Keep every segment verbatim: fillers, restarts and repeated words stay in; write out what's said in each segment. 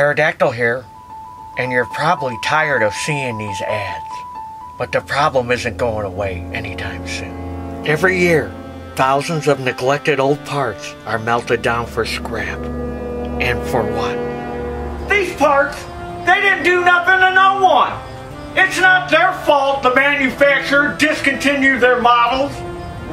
Pterodactyl here, and you're probably tired of seeing these ads. But the problem isn't going away anytime soon. Every year, thousands of neglected old parts are melted down for scrap. And for what? These parts, they didn't do nothing to no one. It's not their fault the manufacturer discontinued their models,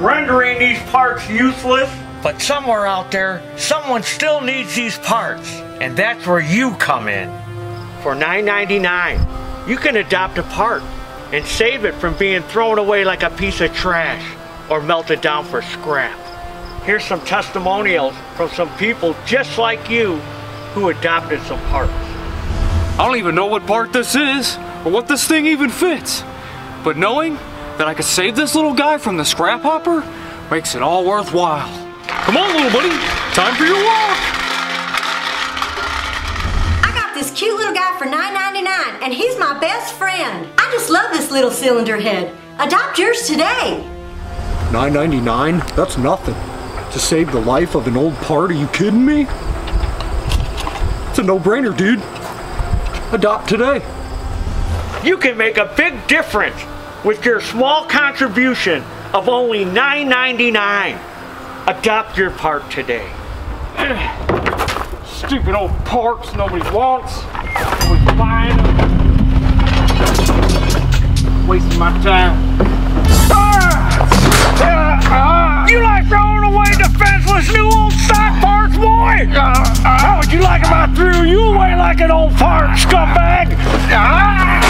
rendering these parts useless. But somewhere out there, someone still needs these parts, and that's where you come in. For nine ninety-nine, you can adopt a part and save it from being thrown away like a piece of trash or melted down for scrap. Here's some testimonials from some people just like you who adopted some parts. I don't even know what part this is or what this thing even fits, but knowing that I could save this little guy from the scrap hopper makes it all worthwhile. Come on, little buddy, time for your walk. I got this cute little guy for nine ninety-nine, and he's my best friend. I just love this little cylinder head. Adopt yours today. nine ninety-nine? That's nothing. To save the life of an old part, are you kidding me? It's a no-brainer, dude. Adopt today. You can make a big difference with your small contribution of only nine ninety-nine. Adopt your part today. Stupid old parts nobody wants. Always buying them. Wasting my time. You like throwing away defenseless new old stock parts, boy? Uh, uh, How would you like if I threw you away like an old fart, scumbag? Uh,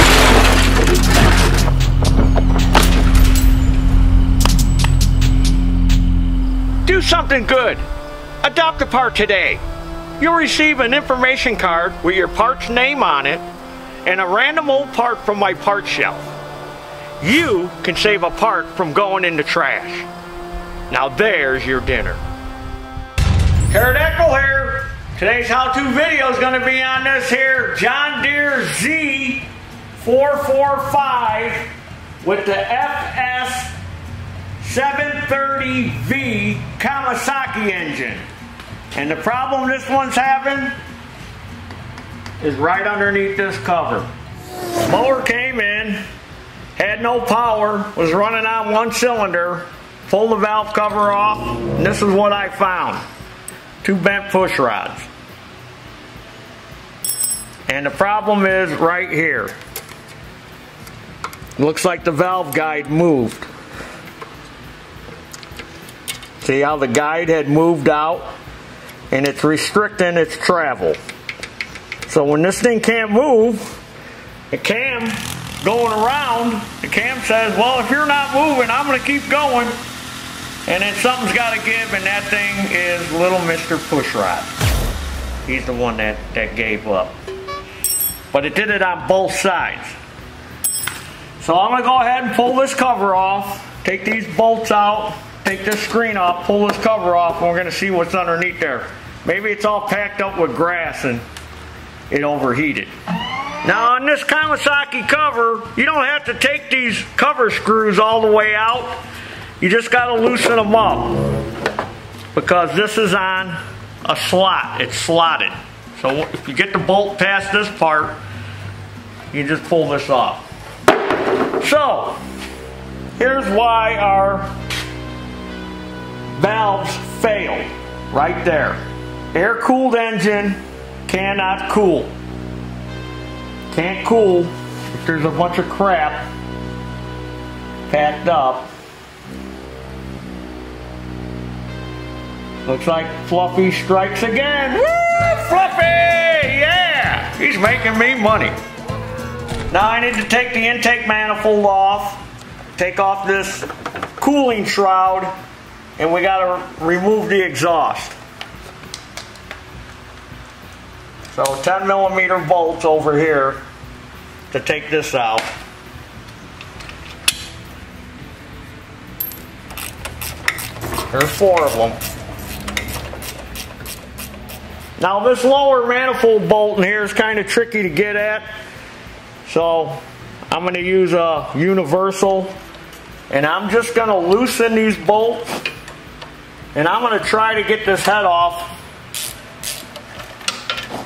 Do something good. Adopt a part today. You'll receive an information card with your part's name on it and a random old part from my part shelf. You can save a part from going in the trash. Now there's your dinner. Pterodactyl here. Today's how-to video is going to be on this here John Deere Z four forty-five with the F S seven thirty V Kawasaki engine. And the problem this one's having is right underneath this cover. Mower came in. Had no power, was running on one cylinder, pulled the valve cover off, and this is what I found. Two bent push rods. And the problem is right here. Looks like the valve guide moved. See how the guide had moved out? And it's restricting its travel. So when this thing can't move, it can. Going around, the cam says, well, if you're not moving, I'm going to keep going. And then something's got to give, and that thing is little Mister Pushrod. He's the one that, that gave up. But it did it on both sides. So I'm going to go ahead and pull this cover off, take these bolts out, take this screen off, pull this cover off, and we're going to see what's underneath there. Maybe it's all packed up with grass and it overheated. Now on this Kawasaki cover, you don't have to take these cover screws all the way out. You just got to loosen them up because this is on a slot. It's slotted. So if you get the bolt past this part, you just pull this off. So here's why our valves failed right there. Air-cooled engine cannot cool. Can't cool if there's a bunch of crap packed up. Looks like Fluffy strikes again. Woo! Fluffy! Yeah! He's making me money. Now I need to take the intake manifold off, take off this cooling shroud, and we gotta remove the exhaust. So ten millimeter bolts over here to take this out. There's four of them. Now this lower manifold bolt in here is kind of tricky to get at, so I'm going to use a universal, and I'm just going to loosen these bolts, and I'm going to try to get this head off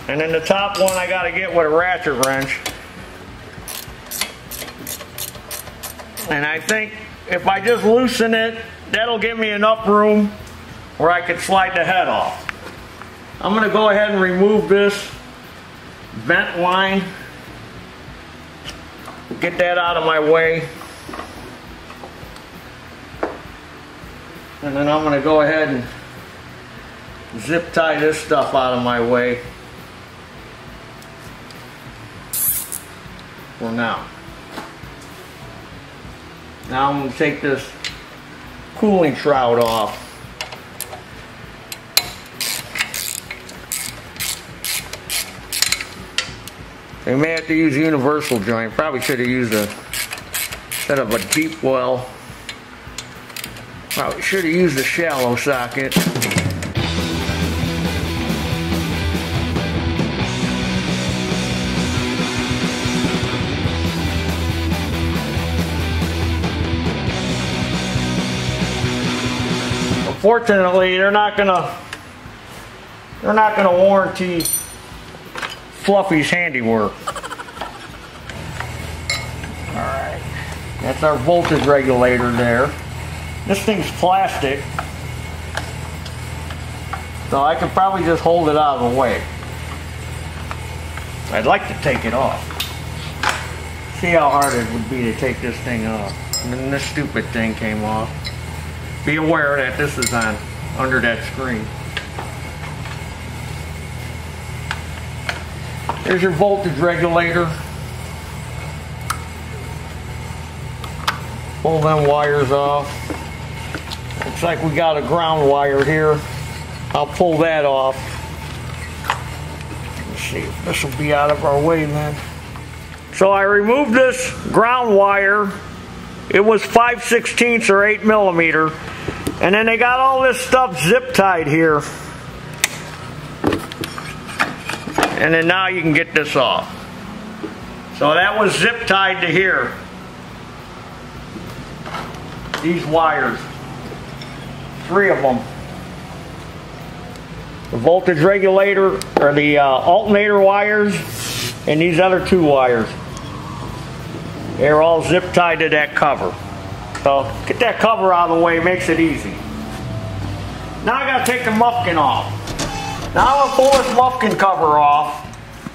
And then the top one I gotta get with a ratchet wrench. And I think if I just loosen it, that'll give me enough room where I can slide the head off. I'm gonna go ahead and remove this vent line. Get that out of my way. And then I'm gonna go ahead and zip tie this stuff out of my way for now. Now I'm gonna take this cooling shroud off. They may have to use a universal joint. Probably should have used a set of a deep well. Probably should have used a shallow socket. Unfortunately, they're not gonna they're not gonna warranty Fluffy's handiwork. Alright, that's our voltage regulator there. This thing's plastic, so I could probably just hold it out of the way. I'd like to take it off. See how hard it would be to take this thing off. And then this stupid thing came off. Be aware that this is on under that screen. There's your voltage regulator. Pull them wires off. Looks like we got a ground wire here. I'll pull that off. Let's see if this will be out of our way, man. So I removed this ground wire. It was five sixteenths or eight millimeter. And then they got all this stuff zip tied here. And then now you can get this off. So that was zip tied to here. These wires. Three of them. The voltage regulator, or the uh, alternator wires, and these other two wires. They're all zip tied to that cover. So get that cover out of the way, makes it easy. Now I gotta take the Muskin off. Now I'm going to pull this Muskin cover off,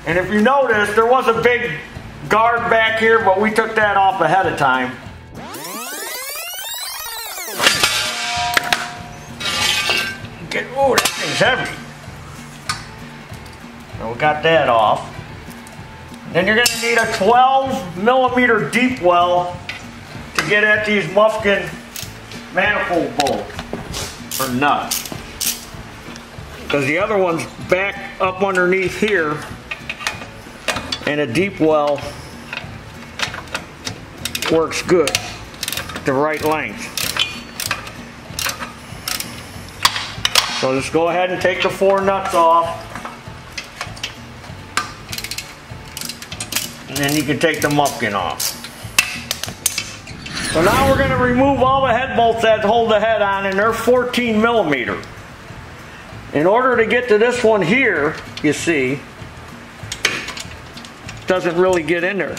and if you notice, there was a big guard back here, but we took that off ahead of time. Get, oh, that thing's heavy. So we got that off. Then you're going to need a twelve millimeter deep well to get at these Muskin manifold bolts, or nuts. Because the other one's back up underneath here and a deep well works good, the right length. So just go ahead and take the four nuts off, and then you can take the Muskin off. So now we're going to remove all the head bolts that hold the head on, and they're fourteen millimeter. In order to get to this one here, you see, doesn't really get in there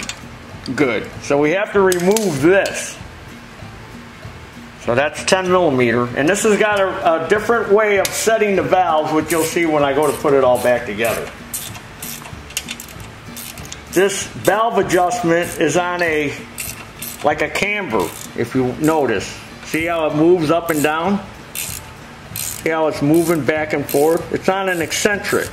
good. So we have to remove this. So that's ten millimeter. And this has got a, a different way of setting the valves, which you'll see when I go to put it all back together. This valve adjustment is on a, like a camber, if you notice. See how it moves up and down? See how it's moving back and forth? It's on an eccentric.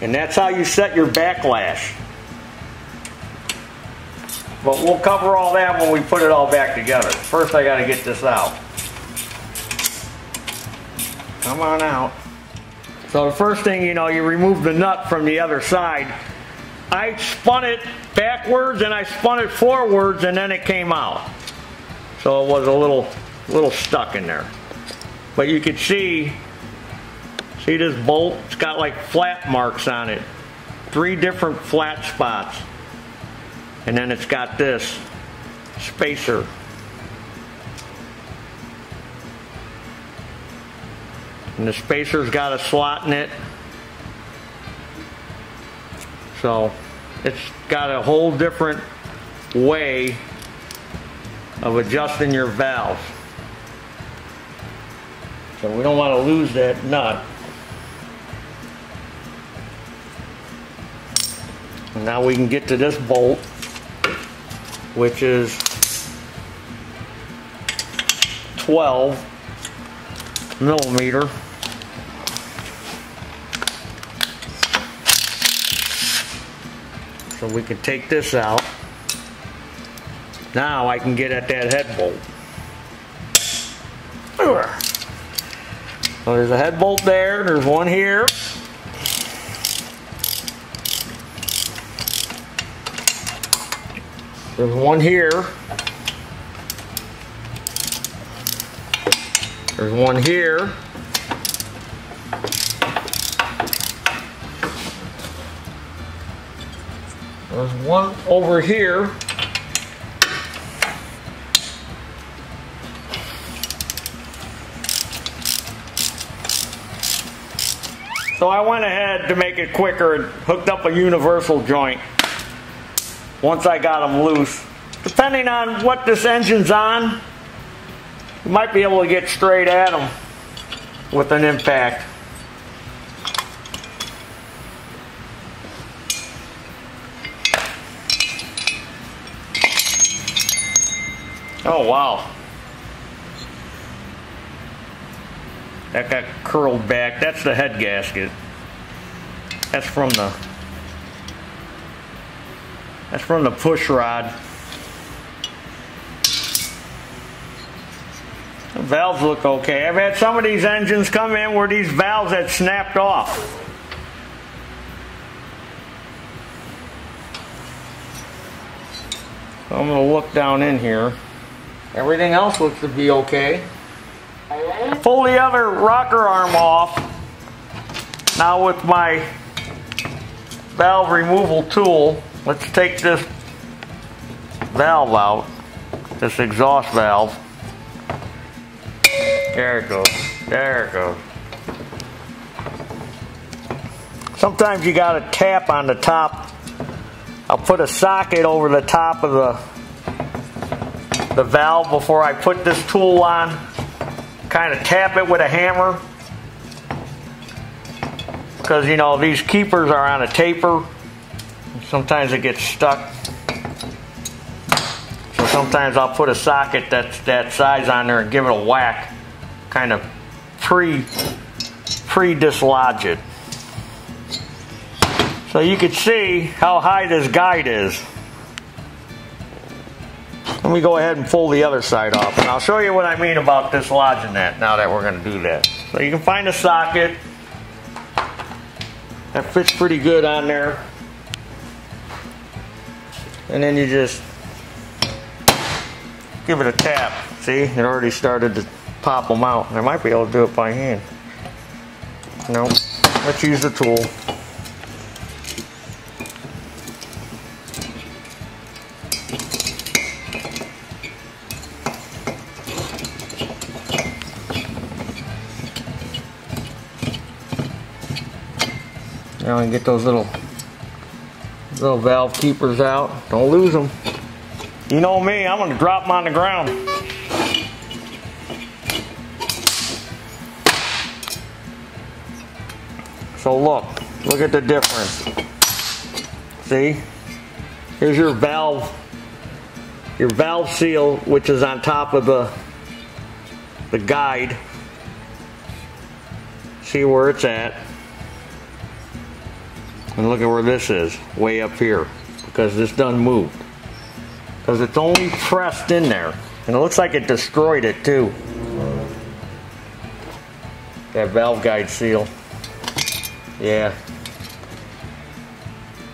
And that's how you set your backlash. But we'll cover all that when we put it all back together. First I gotta get this out. Come on out. So the first thing, you know, you remove the nut from the other side. I spun it backwards and I spun it forwards, and then it came out. So it was a little little stuck in there. But you can see, see this bolt? It's got like flat marks on it. Three different flat spots. And then it's got this spacer. and the spacer's got a slot in it, so it's got a whole different way of adjusting your valves. So we don't want to lose that nut. And now we can get to this bolt, which is twelve millimeter. So we can take this out. Now I can get at that head bolt. So there's a head bolt there, there's one here. There's one here. There's one here. There's one over here. So I went ahead to make it quicker and hooked up a universal joint once I got them loose. Depending on what this engine's on, you might be able to get straight at them with an impact. Oh wow. That got curled back. That's the head gasket. That's from the That's from the push rod. The valves look okay. I've had some of these engines come in where these valves had snapped off. So I'm going to look down in here. Everything else looks to be okay. Pull the other rocker arm off. Now with my valve removal tool, let's take this valve out, this exhaust valve. There it goes, there it goes. Sometimes you gotta tap on the top. I'll put a socket over the top of the, the valve before I put this tool on. Kind of tap it with a hammer. Because you know, these keepers are on a taper. Sometimes it gets stuck. So sometimes I'll put a socket that's that size on there and give it a whack. Kind of pre, pre-dislodge it. So you can see how high this guide is. Let me go ahead and pull the other side off. And I'll show you what I mean about dislodging that now that we're going to do that. So you can find a socket. That fits pretty good on there. And then you just give it a tap. See, it already started to pop them out. I might be able to do it by hand. No, nope. Let's use the tool. Now I can get those little little valve keepers out. Don't lose them. You know me, I'm gonna drop them on the ground. So look, look at the difference. See? Here's your valve, your valve seal, which is on top of the the guide. See where it's at. And look at where this is, way up here, because this done moved. Because it's only pressed in there. And it looks like it destroyed it too. That valve guide seal. Yeah.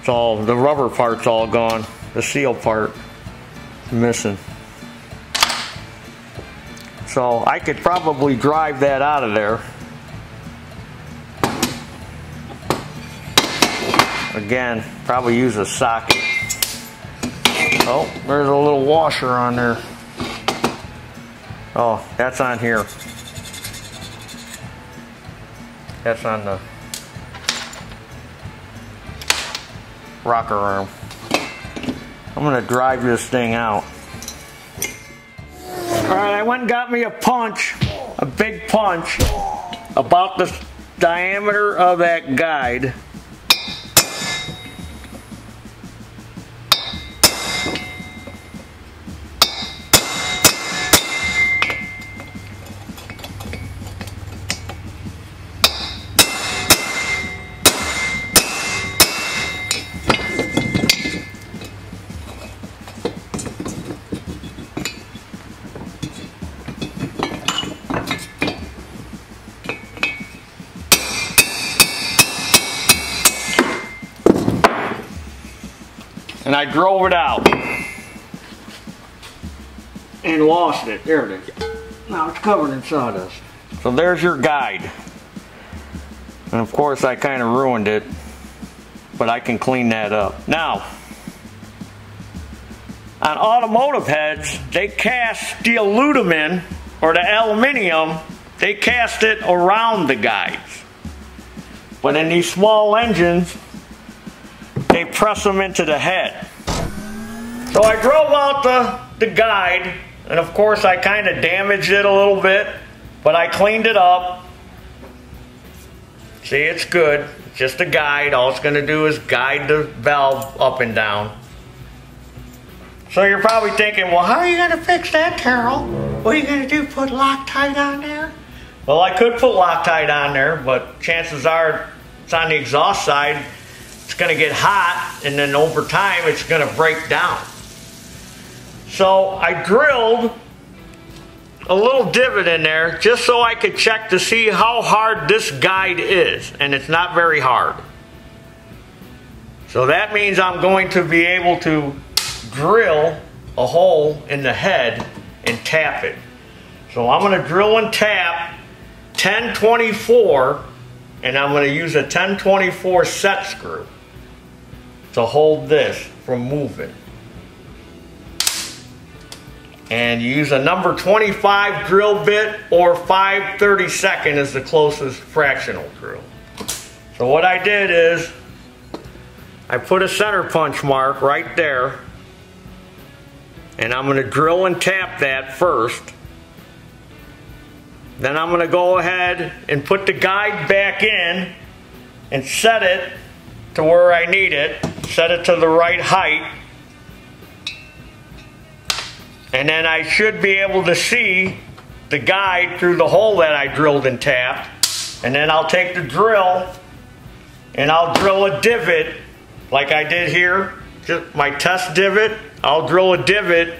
It's all, the rubber part's all gone. The seal part is missing. So I could probably drive that out of there. Again, probably use a socket. Oh, there's a little washer on there. Oh, that's on here. That's on the rocker arm. I'm gonna drive this thing out. All right, I went and got me a punch, a big punch, about the diameter of that guide. And I drove it out and lost it. There it is. Now it's covered in sawdust. So there's your guide. And of course I kind of ruined it, but I can clean that up. Now, on automotive heads, they cast the aluminum or the aluminum, they cast it around the guides. But in these small engines, they press them into the head. So I drove out the, the guide, and of course I kind of damaged it a little bit, but I cleaned it up. See, it's good. It's just a guide. All it's going to do is guide the valve up and down. So you're probably thinking, well, how are you going to fix that, Taryl? What are you going to do, put Loctite on there? Well, I could put Loctite on there, but chances are it's on the exhaust side. It's going to get hot, and then over time it's going to break down. So I drilled a little divot in there just so I could check to see how hard this guide is, and it's not very hard. So that means I'm going to be able to drill a hole in the head and tap it. So I'm going to drill and tap ten twenty-four, and I'm going to use a ten twenty-four set screw to hold this from moving. And use a number twenty-five drill bit, or five thirty-second is the closest fractional drill. So what I did is I put a center punch mark right there, and I'm going to drill and tap that first. Then I'm going to go ahead and put the guide back in and set it to where I need it, set it to the right height, and then I should be able to see the guide through the hole that I drilled and tapped. And then I'll take the drill and I'll drill a divot like I did here, just my test divot. I'll drill a divot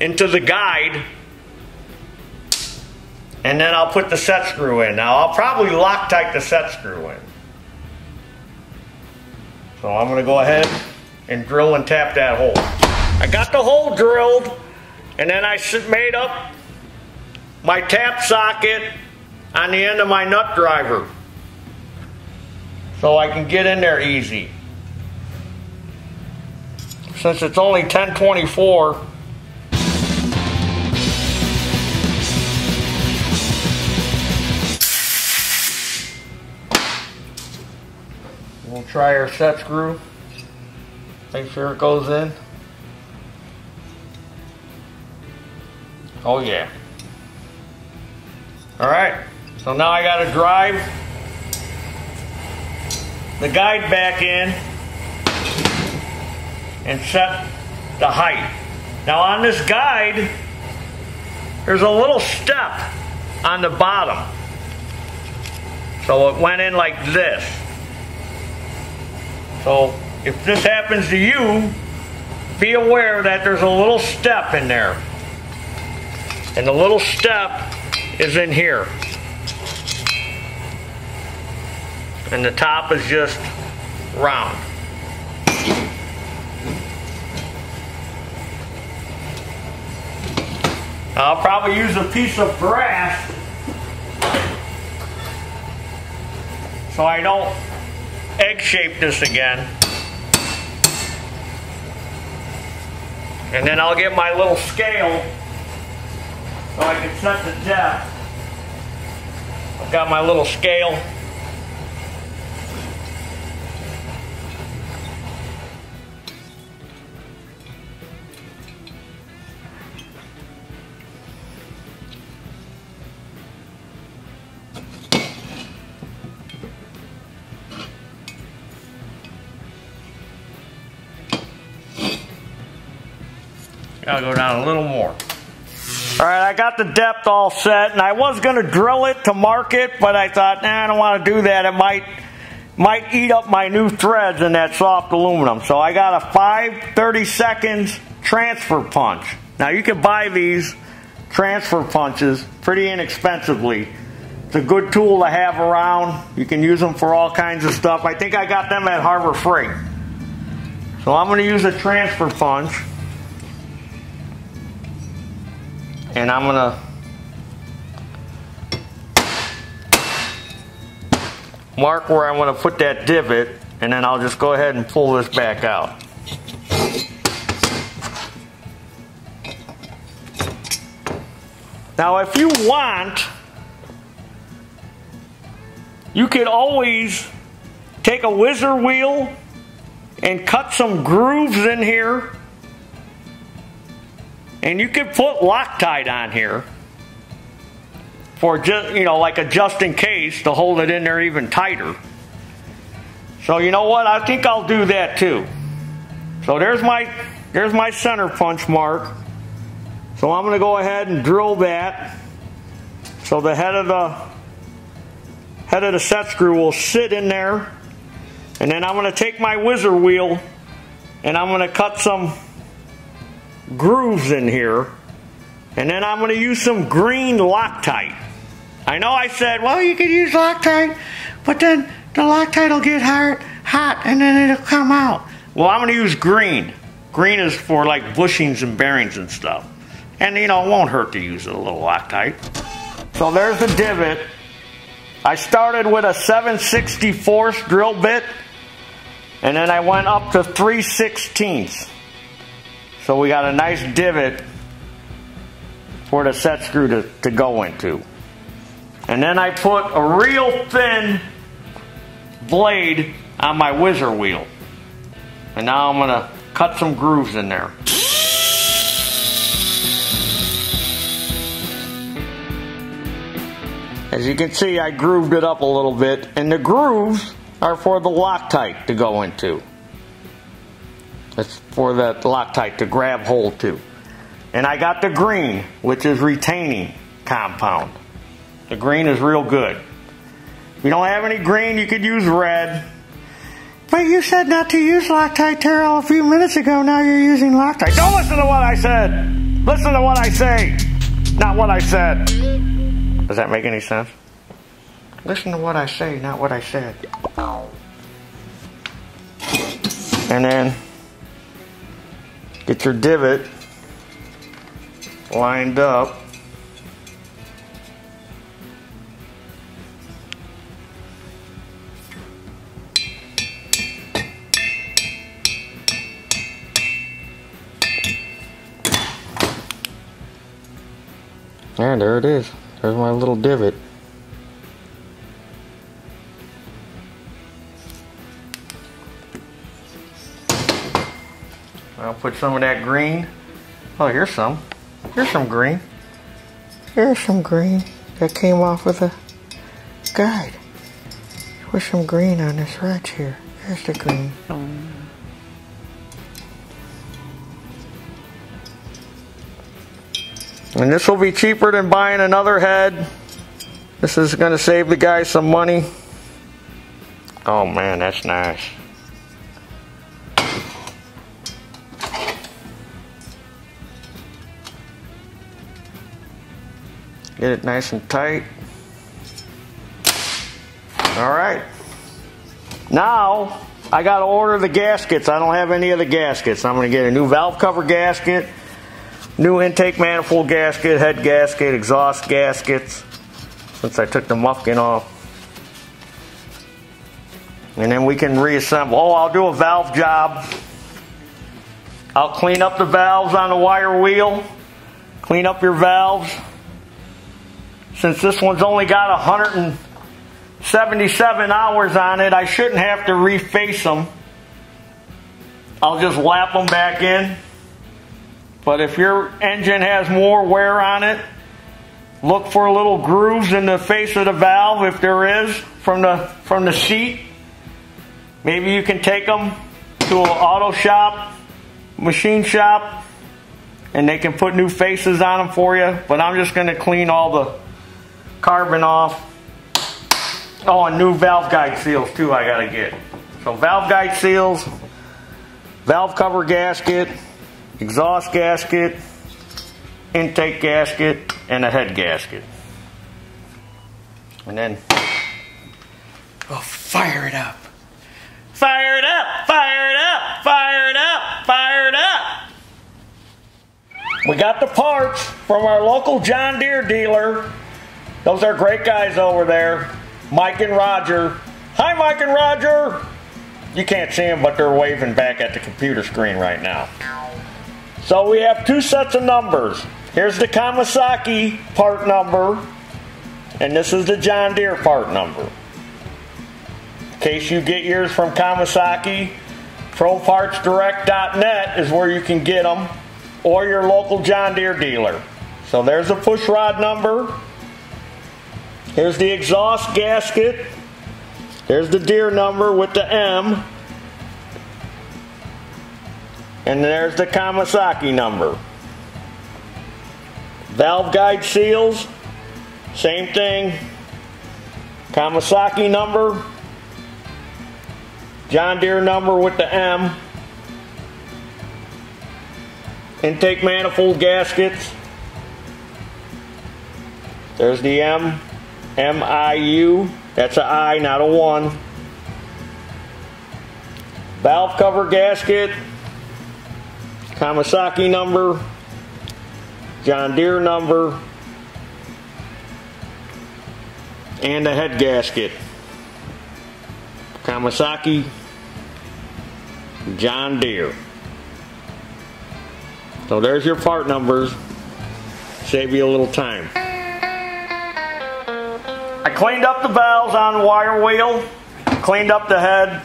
into the guide, and then I'll put the set screw in. Now I'll probably Loctite the set screw in. So I'm going to go ahead and drill and tap that hole. I got the hole drilled, and then I made up my tap socket on the end of my nut driver so I can get in there easy. Since it's only ten twenty-four, we'll try our set screw, make sure it goes in. Oh yeah. Alright, so now I gotta drive the guide back in and set the height. Now on this guide, there's a little step on the bottom. So it went in like this. So if this happens to you, be aware that there's a little step in there. And the little step is in here. And the top is just round. I'll probably use a piece of brass so I don't egg-shape this again, and then I'll get my little scale so I can set the depth of Got my little scale. I'll go down a little more. All right, I got the depth all set, and I was going to drill it to mark it, but I thought, nah, I don't want to do that. It might might eat up my new threads in that soft aluminum. So I got a five thirty-seconds transfer punch. Now, you can buy these transfer punches pretty inexpensively. It's a good tool to have around. You can use them for all kinds of stuff. I think I got them at Harbor Freight. So I'm going to use a transfer punch. And I'm gonna mark where I want to put that divot, and then I'll just go ahead and pull this back out. Now, if you want, you could always take a whizzer wheel and cut some grooves in here. And you could put Loctite on here for just, you know, like a just in case to hold it in there even tighter. So you know what? I think I'll do that too. So there's my there's my center punch mark. So I'm going to go ahead and drill that. So the head of the head of the set screw will sit in there. And then I'm going to take my whizzer wheel and I'm going to cut some grooves in here, and then I'm going to use some green Loctite. I know I said, well, you could use Loctite, but then the Loctite will get hard, hot, and then it'll come out. Well, I'm going to use green. Green is for like bushings and bearings and stuff. And you know, it won't hurt to use a little Loctite. So there's the divot. I started with a seven sixty-fourths drill bit, and then I went up to three sixteenths. So we got a nice divot for the set screw to, to go into. And then I put a real thin blade on my whizzer wheel. And now I'm going to cut some grooves in there. As you can see, I grooved it up a little bit. And the grooves are for the Loctite to go into. It's for the Loctite to grab hold to. And I got the green, which is retaining compound. The green is real good. If you don't have any green, you could use red. But you said not to use Loctite, Taryl, a few minutes ago. Now you're using Loctite. Don't listen to what I said. Listen to what I say, not what I said. Does that make any sense? Listen to what I say, not what I said. And then get your divot lined up. And there it is. There's my little divot. I'll put some of that green. Oh, here's some. Here's some green. Here's some green that came off of the guide. There's some green on this right here. Here's the green. And this will be cheaper than buying another head. This is going to save the guy some money. Oh man, that's nice. Get it nice and tight. All right. Now, I got to order the gaskets. I don't have any of the gaskets. I'm going to get a new valve cover gasket, new intake manifold gasket, head gasket, exhaust gaskets, since I took the Muskin off. And then we can reassemble. Oh, I'll do a valve job. I'll clean up the valves on the wire wheel. Clean up your valves. Since this one's only got one hundred seventy-seven hours on it, I shouldn't have to reface them. I'll just lap them back in. But if your engine has more wear on it, look for little grooves in the face of the valve, if there is, from the, from the seat. Maybe you can take them to an auto shop, machine shop, and they can put new faces on them for you. But I'm just going to clean all the carbon off. Oh, and new valve guide seals too I got to get. So valve guide seals, valve cover gasket, exhaust gasket, intake gasket, and a head gasket. And then we'll fire it up. Fire it up, fire it up, fire it up, fire it up. We got the parts from our local John Deere dealer. Those are great guys over there, Mike and Roger. Hi, Mike and Roger. You can't see them, but they're waving back at the computer screen right now. So we have two sets of numbers. Here's the Kawasaki part number, and this is the John Deere part number. In case you get yours from Kawasaki, Pro Parts Direct dot net is where you can get them, or your local John Deere dealer. So there's the push rod number. Here's the exhaust gasket. Here's the Deere number with the M. And there's the Kawasaki number. Valve guide seals, same thing. Kawasaki number, John Deere number with the M. Intake manifold gaskets. There's the M, M I U, that's an I, not a one. Valve cover gasket, Kawasaki number, John Deere number, and a head gasket. Kawasaki, John Deere. So there's your part numbers. Save you a little time. I cleaned up the valves on the wire wheel, cleaned up the head.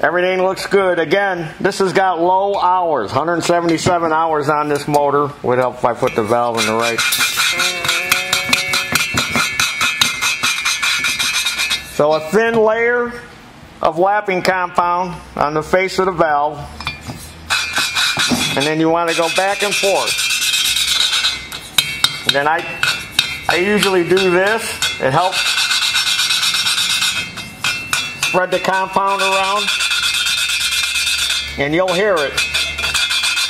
Everything looks good. Again, this has got low hours, one hundred seventy-seven hours on this motor. Would help if I put the valve in the right. So a thin layer of lapping compound on the face of the valve. And then you want to go back and forth. And then I, I usually do this. It helps spread the compound around. And you'll hear it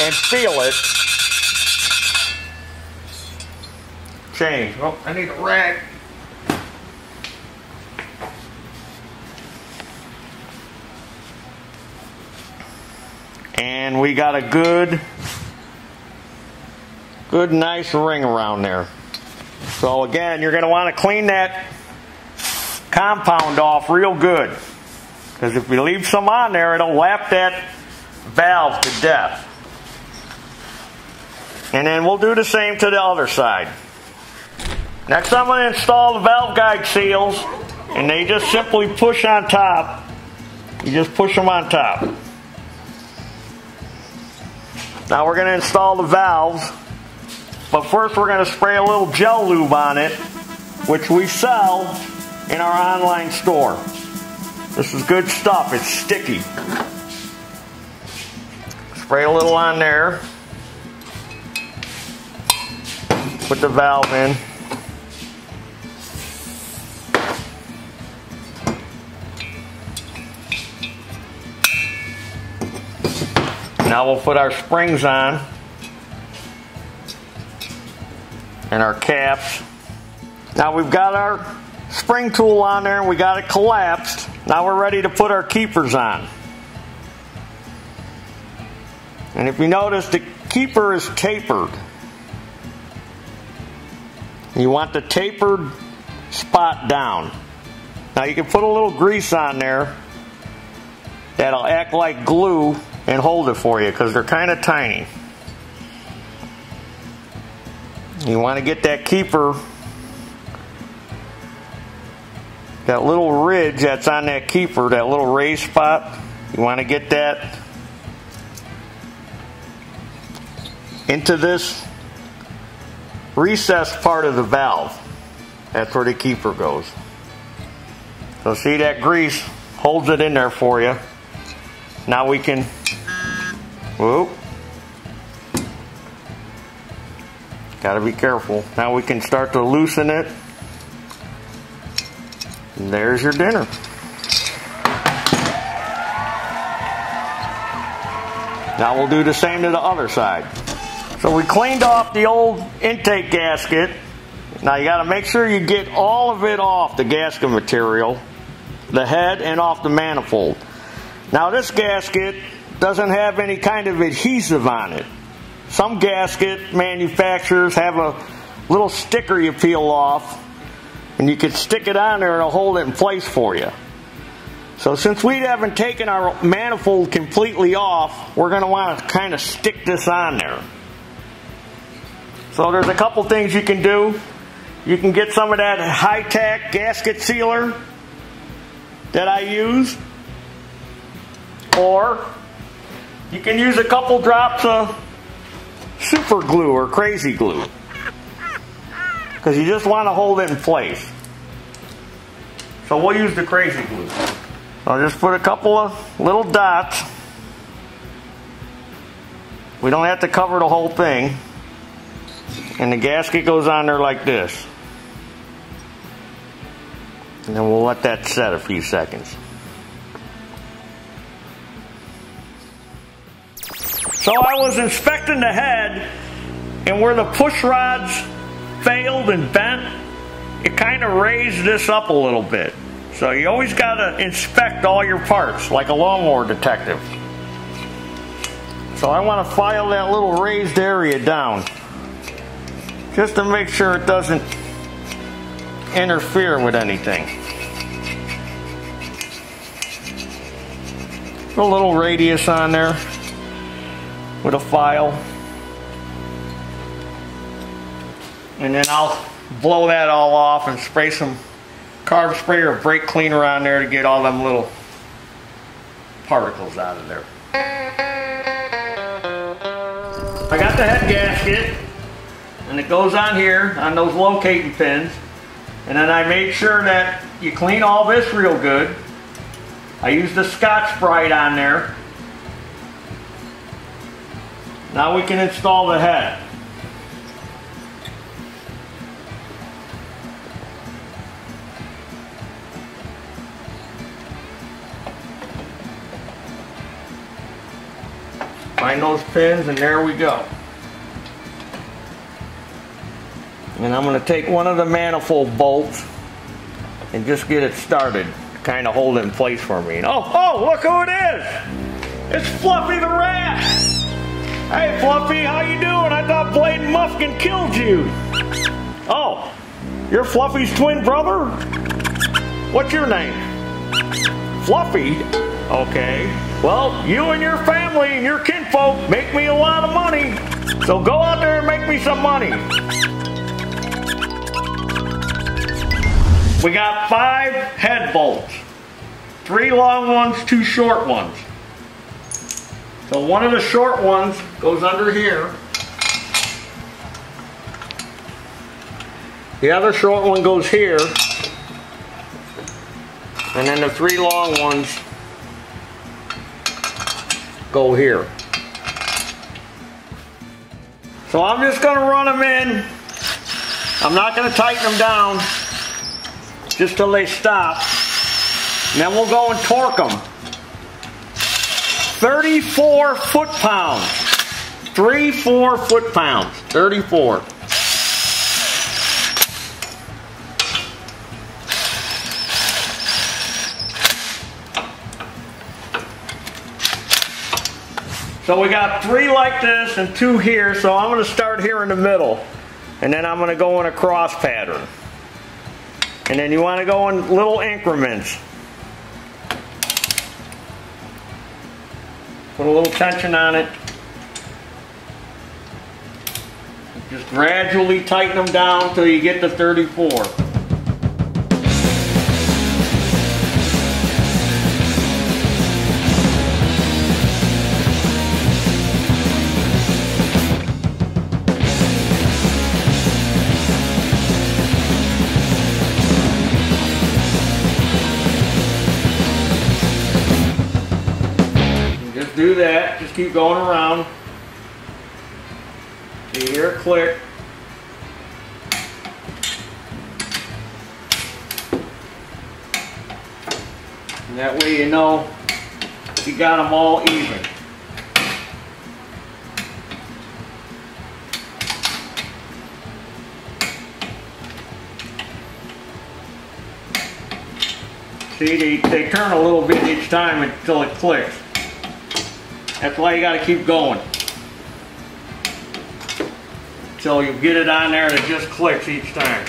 and feel it change. Oh, I need a rag. And we got a good, good nice ring around there. So again, you're going to want to clean that compound off real good. Because if we leave some on there, it'll lap that valve to death. And then we'll do the same to the other side. Next, I'm going to install the valve guide seals, and they just simply push on top. You just push them on top. Now we're going to install the valves, but first we're going to spray a little gel lube on it, which we sell in our online store. This is good stuff, it's sticky. Spray a little on there. Put the valve in. Now we'll put our springs on and our caps. Now we've got our spring tool on there and we got it collapsed. Now we're ready to put our keepers on. And if you notice, the keeper is tapered. You want the tapered spot down. Now you can put a little grease on there that'll act like glue and hold it for you, because they're kind of tiny. You want to get that keeper that little ridge that's on that keeper, that little raised spot, you want to get that into this recessed part of the valve. That's where the keeper goes. So see, that grease holds it in there for you. Now we can, whoop, gotta be careful. Now we can start to loosen it. And there's your dinner. Now we'll do the same to the other side. So we cleaned off the old intake gasket. Now you gotta make sure you get all of it off the gasket material, the head, and off the manifold. Now this gasket doesn't have any kind of adhesive on it. Some gasket manufacturers have a little sticker you peel off, and you can stick it on there and it'll hold it in place for you. So since we haven't taken our manifold completely off, we're going to want to kind of stick this on there. So there's a couple things you can do. You can get some of that high-tack gasket sealer that I use, or you can use a couple drops of super glue or crazy glue, because you just want to hold it in place. So we'll use the crazy glue. I'll just put a couple of little dots. We don't have to cover the whole thing. And the gasket goes on there like this. And then we'll let that set a few seconds. So I was inspecting the head, and where the push rods failed and bent, it kind of raised this up a little bit. So you always got to inspect all your parts like a lawnmower detective. So I want to file that little raised area down just to make sure it doesn't interfere with anything. A little radius on there with a file. And then I'll blow that all off and spray some carb spray or brake cleaner on there to get all them little particles out of there. I got the head gasket, and it goes on here on those locating pins. And then I made sure that you clean all this real good. I used the Scotch Brite on there. Now we can install the head. Find those pins, and there we go. And I'm going to take one of the manifold bolts and just get it started, kind of hold it in place for me. And oh, oh, look who it is! It's Fluffy the Rat! Hey, Fluffy, how you doing? I thought Bladen Muskin killed you. Oh, you're Fluffy's twin brother? What's your name? Fluffy? Okay. Well, you and your family and your kinfolk make me a lot of money. So go out there and make me some money. We got five head bolts. Three long ones, two short ones. So one of the short ones goes under here. The other short one goes here. And then the three long ones go here. So I'm just going to run them in. I'm not going to tighten them down, just till they stop. And then we'll go and torque them. thirty-four foot-pounds. thirty-four foot-pounds. thirty-four. So we got three like this and two here, so I'm going to start here in the middle. And then I'm going to go in a cross pattern. And then you want to go in little increments. Put a little tension on it. Just gradually tighten them down until you get to thirty-four. just do that. Just keep going around. You hear a click. And that way you know you got them all even. See, they, they turn a little bit each time until it clicks. That's why you got to keep going. So you get it on there and it just clicks each time.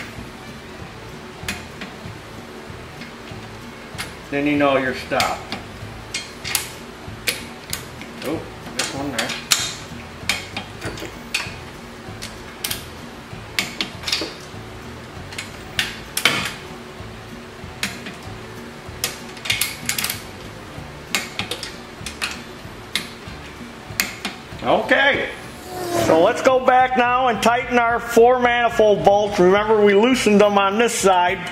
Then you know you're stopped. Oh, this one there. Okay. So let's go back now and tighten our four manifold bolts. Remember, we loosened them on this side,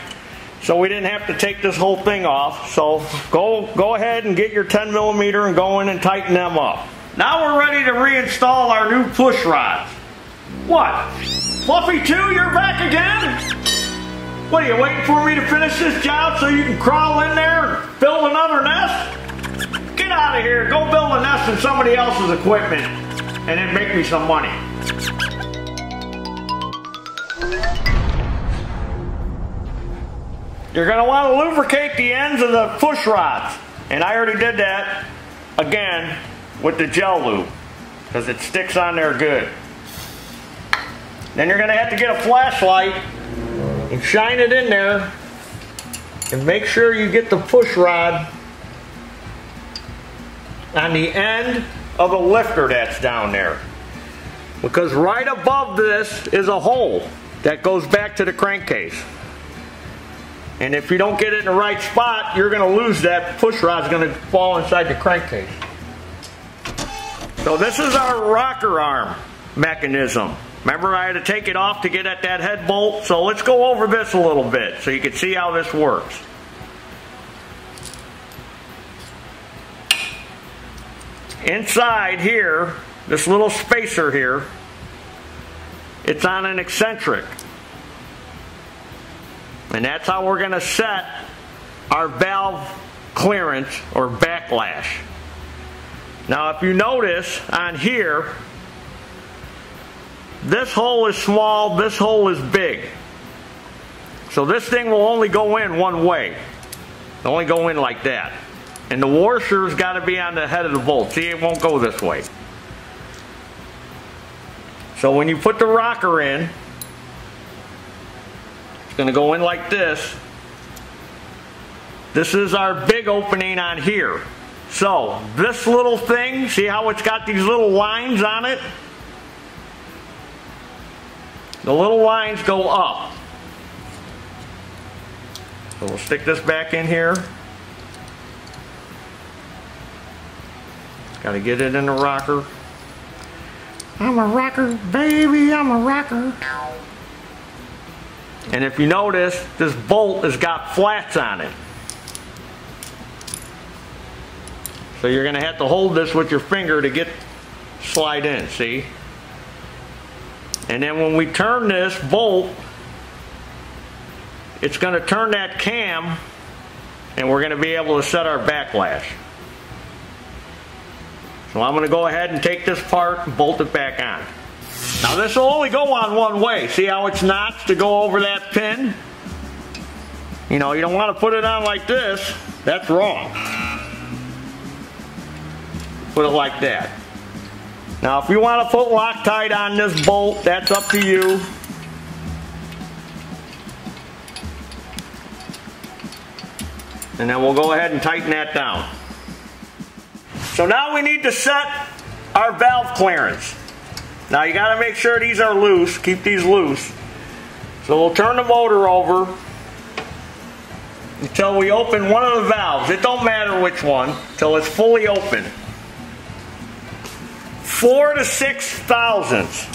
so we didn't have to take this whole thing off. So go go ahead and get your ten millimeter and go in and tighten them up. Now we're ready to reinstall our new push rods. What? Fluffy two, you're back again? What, are you waiting for me to finish this job so you can crawl in there and build another nest? Get out of here. Go build a nest in somebody else's equipment and then make me some money. You're going to want to lubricate the ends of the push rods. And I already did that, again, with the gel lube, because it sticks on there good. Then you're going to have to get a flashlight and shine it in there and make sure you get the push rod on the end of the lifter that's down there. Because right above this is a hole that goes back to the crankcase. And if you don't get it in the right spot, you're going to lose that. Push rod's going to fall inside the crankcase. So this is our rocker arm mechanism. Remember, I had to take it off to get at that head bolt. So let's go over this a little bit so you can see how this works. Inside here, this little spacer here, it's on an eccentric. And that's how we're going to set our valve clearance or backlash. Now if you notice on here, this hole is small, this hole is big. So this thing will only go in one way. It'll only go in like that. And the washer's got to be on the head of the bolt. See, it won't go this way. So when you put the rocker in, it's going to go in like this. This is our big opening on here. So this little thing, see how it's got these little lines on it? The little lines go up. So we'll stick this back in here. Got to get it in the rocker. I'm a rocker, baby, I'm a rocker. And if you notice, this bolt has got flats on it. So you're going to have to hold this with your finger to get slide in, see? And then when we turn this bolt, it's going to turn that cam, and we're going to be able to set our backlash. So I'm going to go ahead and take this part and bolt it back on. Now this will only go on one way. See how it's notched to go over that pin? You know, you don't want to put it on like this. That's wrong. Put it like that. Now if you want to put Loctite on this bolt, that's up to you. And then we'll go ahead and tighten that down. So now we need to set our valve clearance. Now you got to make sure these are loose. Keep these loose. So we'll turn the motor over until we open one of the valves. It don't matter which one until it's fully open. Four to six thousandths.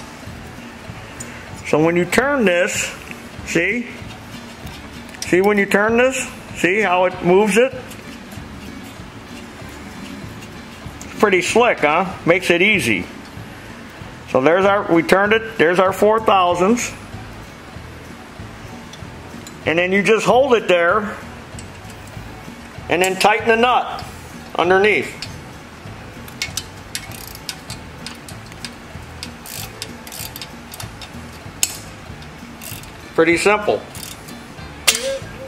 So when you turn this, see? See when you turn this? See how it moves it? pretty slick, huh? Makes it easy. So there's our, we turned it, there's our four thousands. And then you just hold it there and then tighten the nut underneath. Pretty simple.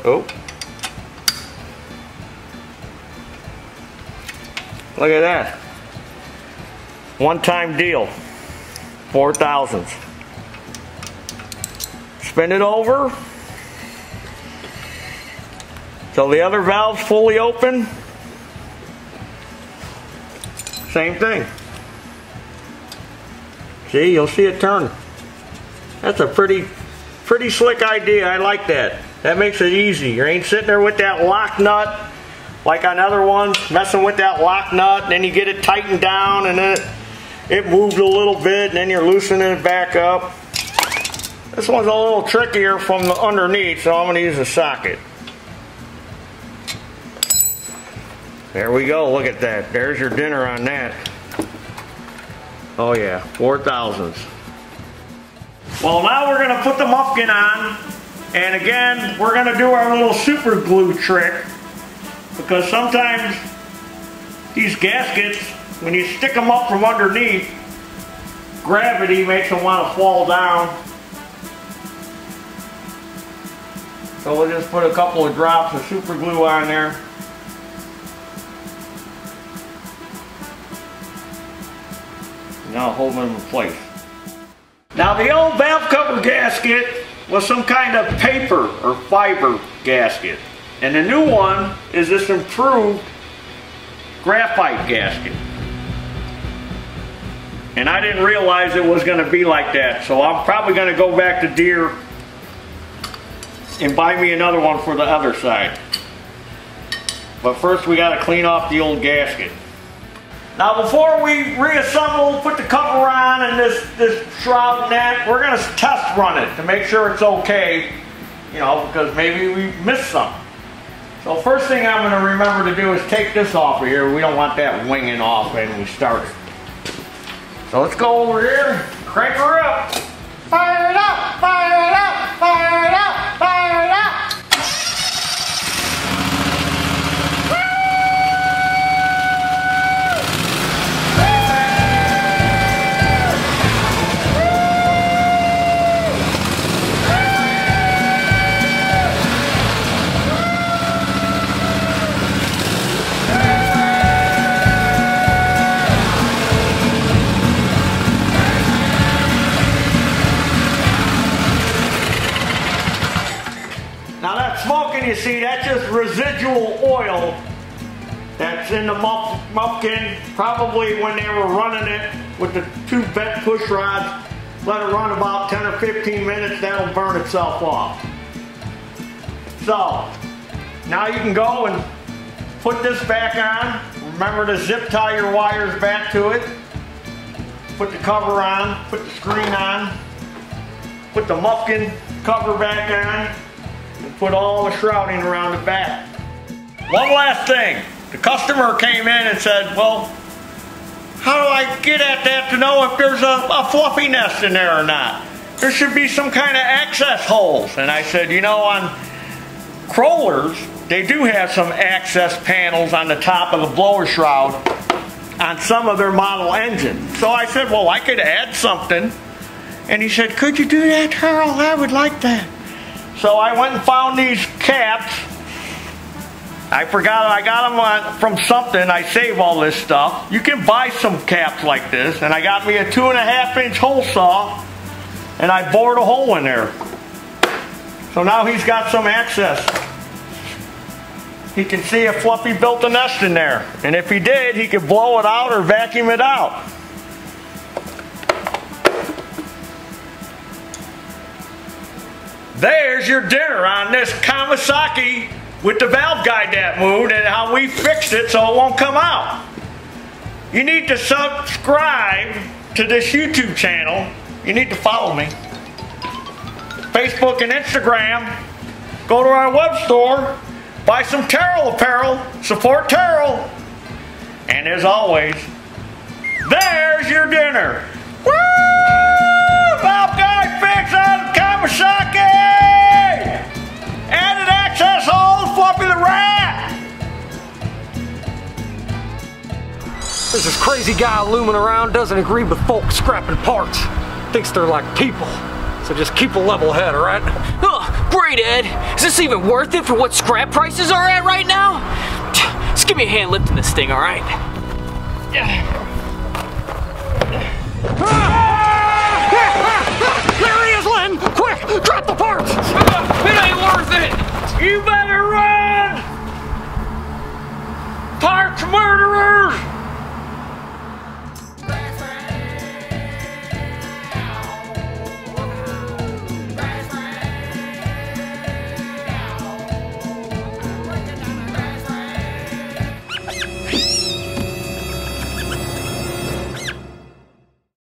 Oh. Look at that. One-time deal. Four thousandths. Spin it over till the other valve's fully open. Same thing. See, you'll see it turn. That's a pretty, pretty slick idea. I like that. That makes it easy. You ain't sitting there with that lock nut like on other ones, messing with that lock nut, and then you get it tightened down, and then it, it moved a little bit, and then you're loosening it back up. This one's a little trickier from the underneath, so I'm going to use a socket. There we go, look at that. There's your dinner on that. Oh yeah, four thousandths. Well, now we're going to put the Muskin on, and again, we're going to do our little super glue trick. Because sometimes these gaskets, when you stick them up from underneath, gravity makes them want to fall down. So we'll just put a couple of drops of super glue on there. Now hold them in place. Now the old valve cover gasket was some kind of paper or fiber gasket. And the new one is this improved graphite gasket. And I didn't realize it was going to be like that, so I'm probably going to go back to Deere and buy me another one for the other side. But first we got to clean off the old gasket. Now before we reassemble, put the cover on and this, this shroud and that, we're going to test run it to make sure it's okay, you know, because maybe we missed something. So first thing I'm going to remember to do is take this off of here. We don't want that winging off when we start it. So let's go over here, crank her up. Fire it up, fire it up, fire it up, fire it up. You see, that's just residual oil that's in the Muskin. Probably when they were running it with the two vent push rods, let it run about ten or fifteen minutes, that'll burn itself off. So, now you can go and put this back on. Remember to zip tie your wires back to it. Put the cover on, put the screen on, put the Muskin cover back on. Put all the shrouding around the back. One last thing. The customer came in and said, well, how do I get at that to know if there's a, a fluffy nest in there or not? There should be some kind of access holes. And I said, you know, on crawlers, they do have some access panels on the top of the blower shroud on some of their model engines. So I said, well, I could add something. And he said, could you do that, Taryl? I would like that. So I went and found these caps. I forgot, I got them on, from something. I save all this stuff. You can buy some caps like this. And I got me a two and a half inch hole saw. And I bored a hole in there. So now he's got some access. He can see if Fluffy built a nest in there. And if he did, he could blow it out or vacuum it out. There's your dinner on this Kawasaki with the valve guide that moved and how we fixed it so it won't come out. You need to subscribe to this YouTube channel. You need to follow me. Facebook and Instagram. Go to our web store. Buy some Taryl apparel. Support Taryl. And as always, There's your dinner. Woo! Bobcat fix on Kawasaki! Added access hole, floppy the rat! There's this crazy guy looming around, doesn't agree with folks scrapping parts. Thinks they're like people. So just keep a level head, all right? Oh, great, Ed. Is this even worth it for what scrap prices are at right now? Just give me a hand lifting this thing, all right? There he is, Lynn! Quick, drop the parts! It ain't worth it! You better run! Parts